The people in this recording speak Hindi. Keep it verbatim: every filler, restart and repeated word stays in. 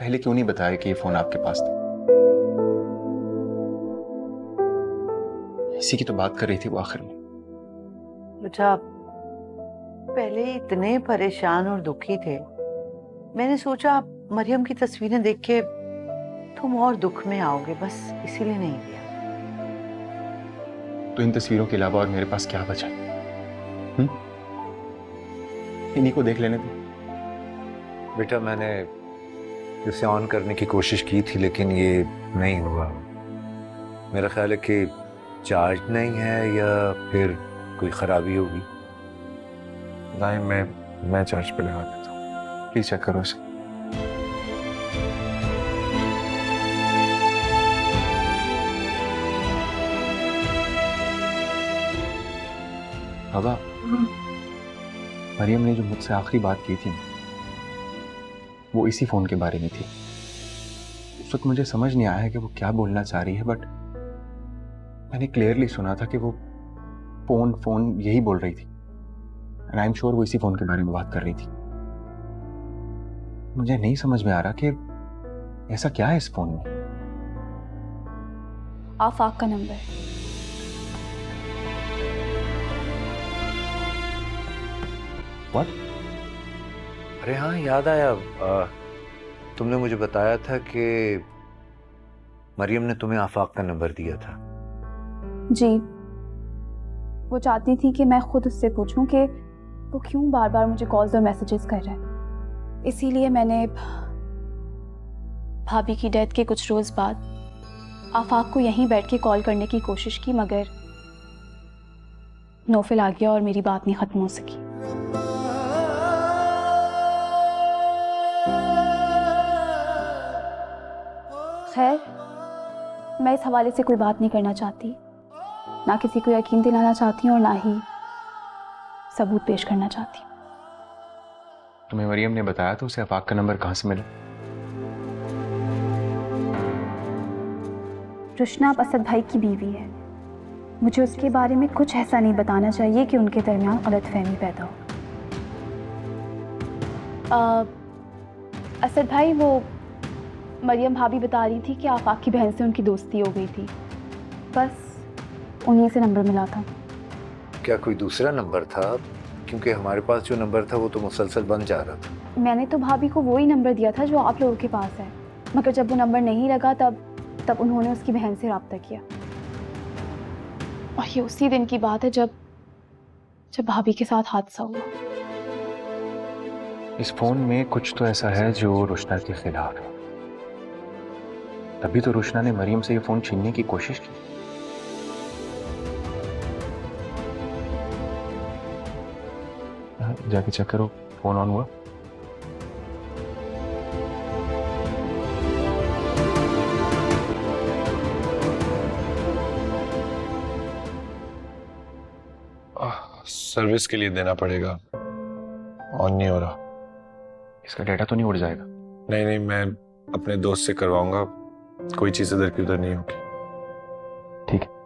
पहले क्यों नहीं बताया कि ये फोन आपके पास था? इसी की तो बात कर रही थी वो आखिर में। मुझे आप पहले इतने परेशान और दुखी थे, मैंने सोचा आप मरियम की तस्वीरें देख के तुम और दुख में आओगे, बस इसीलिए नहीं दिया। तो इन तस्वीरों के अलावा और मेरे पास क्या बचा? इन्हीं को देख लेने दो। बेटा मैंने इसे ऑन करने की कोशिश की थी लेकिन ये नहीं हुआ। मेरा ख्याल है कि चार्ज नहीं है या फिर कोई खराबी होगी। नहीं मैं मैं चार्ज पे लगा देता हूँ, प्लीज चेक करो इसे। हवा, मरियम ने जो मुझसे आखिरी बात की थी वो इसी फोन के बारे में थी। उस वक्त मुझे समझ नहीं आया कि वो क्या बोलना चाह रही है, बट मैंने क्लियरली सुना था कि वो फोन फोन यही बोल रही थी। एंड आई एम श्योर वो इसी फोन के बारे में बात कर रही थी। मुझे नहीं समझ में आ रहा कि ऐसा क्या है इस फोन में। आफाक का नंबर, What? अरे हाँ याद आया, आ, तुमने मुझे बताया था कि मरियम ने तुम्हें आफाक का नंबर दिया था। जी, वो चाहती थी कि मैं खुद उससे पूछूं कि वो क्यों बार बार मुझे कॉल्स और मैसेजेस कर रहा है। इसीलिए मैंने भाभी की डेथ के कुछ रोज बाद आफाक को यहीं बैठ के कॉल करने की कोशिश की, मगर नौफिल आ गया और मेरी बात नहीं खत्म हो सकी। खैर, मैं इस हवाले से कोई बात नहीं करना चाहती, ना किसी को यकीन दिलाना चाहती हूँ और ना ही सबूत पेश करना चाहती। तुम्हें मरियम ने बताया तो उसे आफाक का नंबर कहाँ से मिला? रुशना अब असद भाई की बीवी है। मुझे उसके बारे में कुछ ऐसा नहीं बताना चाहिए कि उनके दरमियान गलतफहमी पैदा हो। असद भाई, वो मरियम भाभी बता रही थी कि आफाक की बहन से उनकी दोस्ती हो गई थी, बस उन्हीं से नंबर मिला था। क्या कोई दूसरा नंबर था? क्योंकि हमारे पास जो नंबर था वो तो मुसलसल बन जा रहा था। मैंने तो भाभी को वही नंबर दिया था जो आप लोगों के पास है, मगर जब वो नंबर नहीं लगा तब तब उन्होंने उसकी बहन से रब्ता किया। और ये उसी दिन की बात है जब जब भाभी के साथ हादसा हुआ। इस फोन में कुछ तो ऐसा है जो रुशना के खिलाफ है, तभी तो रुशना ने मरियम से ये फोन छीनने की कोशिश की। जाके चेक करो फोन ऑन हुआ। आ, सर्विस के लिए देना पड़ेगा, ऑन नहीं हो रहा। इसका डाटा तो नहीं उड़ जाएगा? नहीं नहीं, मैं अपने दोस्त से करवाऊंगा, कोई चीज इधर की उधर नहीं होगी। ठीक है।